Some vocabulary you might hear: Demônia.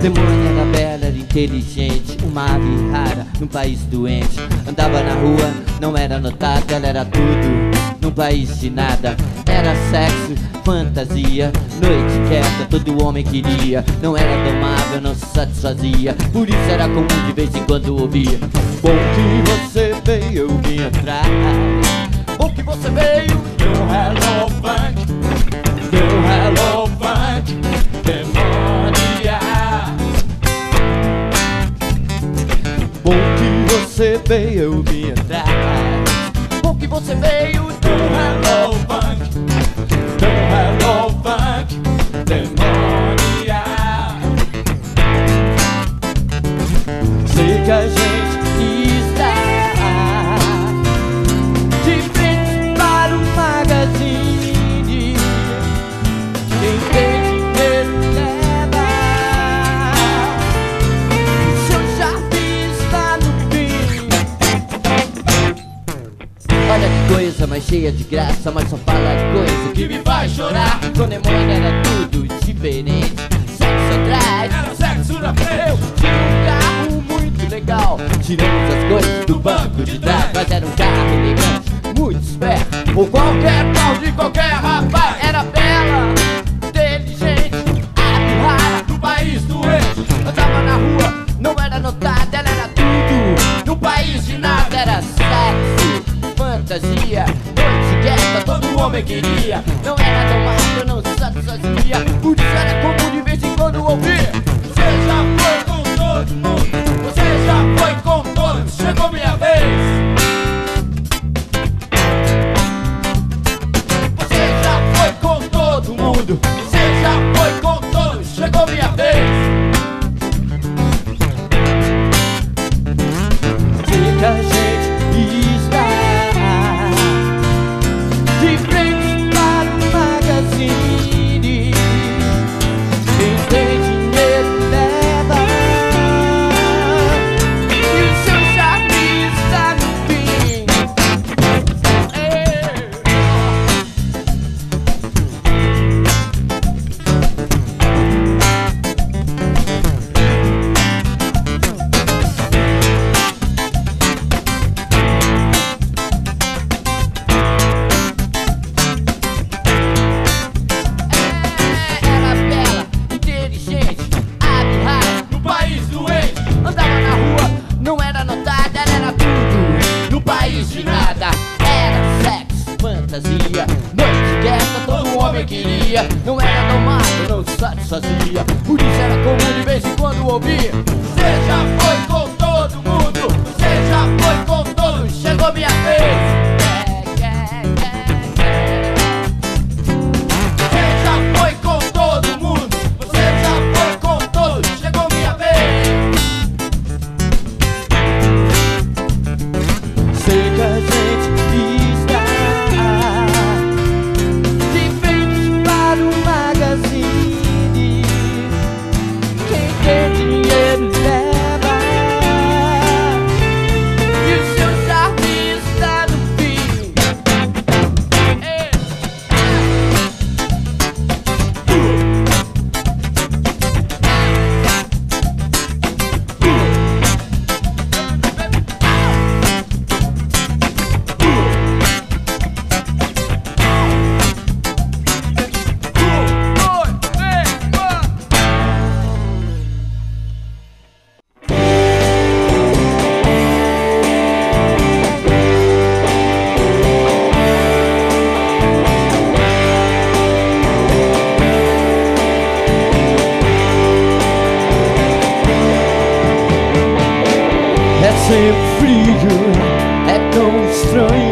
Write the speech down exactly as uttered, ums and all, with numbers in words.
Demônia era bela, era inteligente, uma ave rara num país doente. Andava na rua, não era notada, ela era tudo num país de nada. Era sexo, fantasia, noite quieta, todo homem queria. Não era domável, não se satisfazia, por isso era comum de vez em quando ouvir: bom que você veio me atrás, bom que você veio, meu hello funk, meu hello funk, Demônia. Bom que você veio me atrás, bom que você veio, meu hello funk, meu hello funk, Demônia. Sei que a gente está de frente para um magazine, quem tem dinheiro leva, seu jardim está no fim. Olha que coisa mais cheia de graça, mas só fala coisa que me faz chorar. Com Demônia era tudo diferente, sexo atrás, era sexo na frente. Legal. Tiramos as coisas do banco de trás, mas era um carro elegante, muito esperto, por qualquer pau de qualquer rapaz. Era bela, inteligente, ave rara do país doente. Andava na rua, não era notada, ela era tudo no país de nada. Era sexo, fantasia, noite quieta, todo homem queria. Não era domável, não se satisfazia, por isso era comum de vez em quando ouvir: você já foi com todo mundo, já foi com todos, chegou minha vez. Você já foi com todo mundo, você já foi com todos, chegou minha vez. Sei que a gente está de frente para um magazine, quem tem dinheiro leva, de nada. Era sexo, fantasia, noite quieta, todo homem queria. Não era domado, não se satisfazia, por isso era comum de vez em quando ouvir: você já foi com todo mundo, você já foi com todos, chegou minha vez. Você já foi com todo mundo, você já foi com todos, chegou minha vez. Quem tem dinheiro leva. Essa é frio, é tão estranho.